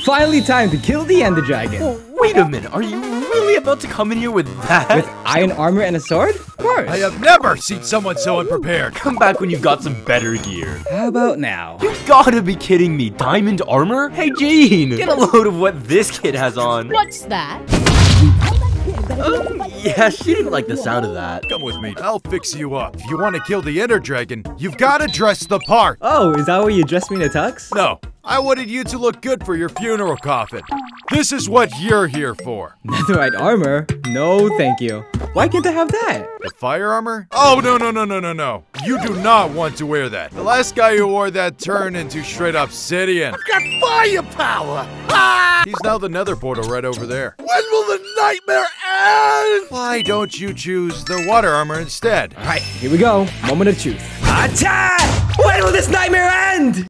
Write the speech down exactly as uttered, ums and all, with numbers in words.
Finally time to kill the Ender Dragon. Oh, wait a minute, are you really about to come in here with that? With iron armor and a sword? Of course. I have never seen someone so unprepared. Come back when you've got some better gear. How about now? You gotta be kidding me, diamond armor? Hey Gene, get a load of what this kid has on. What's that? Um, yeah, she didn't like the sound of that. Come with me, I'll fix you up. If you want to kill the Ender Dragon, you've got to dress the part. Oh, is that why you dressed me in a tux? No, I wanted you to look good for your funeral coffin. This is what you're here for. Netherite armor? No, thank you. Why can't I have that? The fire armor? Oh, no, no, no, no, no, no. You do not want to wear that. The last guy who wore that turned into straight obsidian. I've got firepower! Ah! He's now the nether portal right over there. When will the nightmare end? Why don't you choose the water armor instead? All right, here we go. Moment of truth. Attack! When will this nightmare end?